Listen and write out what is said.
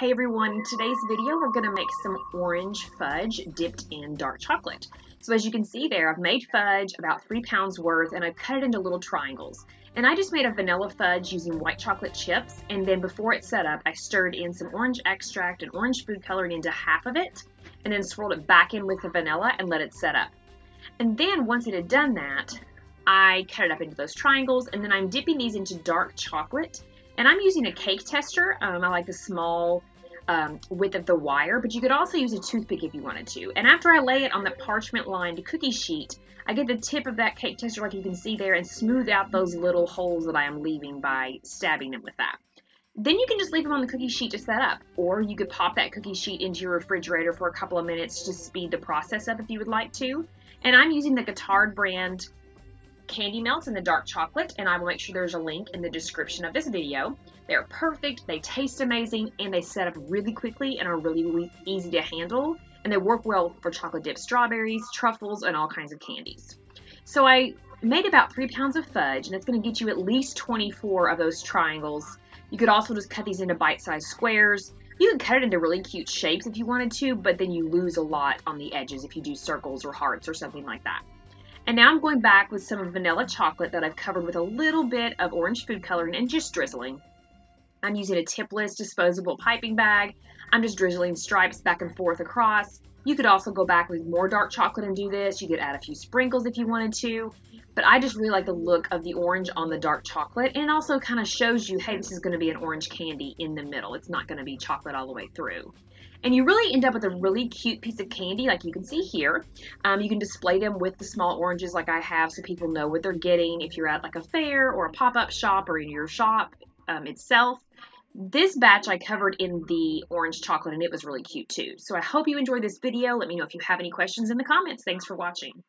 Hey everyone, in today's video we're going to make some orange fudge dipped in dark chocolate. So as you can see there, I've made fudge about 3 pounds worth and I've cut it into little triangles. And I just made a vanilla fudge using white chocolate chips, and then before it set up I stirred in some orange extract and orange food coloring into half of it and then swirled it back in with the vanilla and let it set up. And then once it had done that, I cut it up into those triangles, and then I'm dipping these into dark chocolate. And I'm using a cake tester. I like the small width of the wire, but you could also use a toothpick if you wanted to. And after I lay it on the parchment lined cookie sheet, I get the tip of that cake tester, like you can see there, and smooth out those little holes that I am leaving by stabbing them with that. Then you can just leave them on the cookie sheet to set up, or you could pop that cookie sheet into your refrigerator for a couple of minutes to speed the process up if you would like to. And I'm using the Guitard brand candy melts in the dark chocolate, and I will make sure there's a link in the description of this video. They're perfect, they taste amazing, and they set up really quickly and are really easy to handle, and they work well for chocolate dipped strawberries, truffles, and all kinds of candies. So I made about 3 pounds of fudge, and it's going to get you at least 24 of those triangles. You could also just cut these into bite-sized squares. You can cut it into really cute shapes if you wanted to, but then you lose a lot on the edges if you do circles or hearts or something like that. And now I'm going back with some vanilla chocolate that I've covered with a little bit of orange food coloring and just drizzling. I'm using a tipless disposable piping bag. I'm just drizzling stripes back and forth across. You could also go back with more dark chocolate and do this. You could add a few sprinkles if you wanted to. But I just really like the look of the orange on the dark chocolate. And it also kind of shows you, hey, this is going to be an orange candy in the middle. It's not going to be chocolate all the way through. And you really end up with a really cute piece of candy like you can see here. You can display them with the small oranges like I have so people know what they're getting if you're at like a fair or a pop-up shop or in your shop itself. This batch I covered in the orange chocolate and it was really cute too. So I hope you enjoyed this video. Let me know if you have any questions in the comments. Thanks for watching.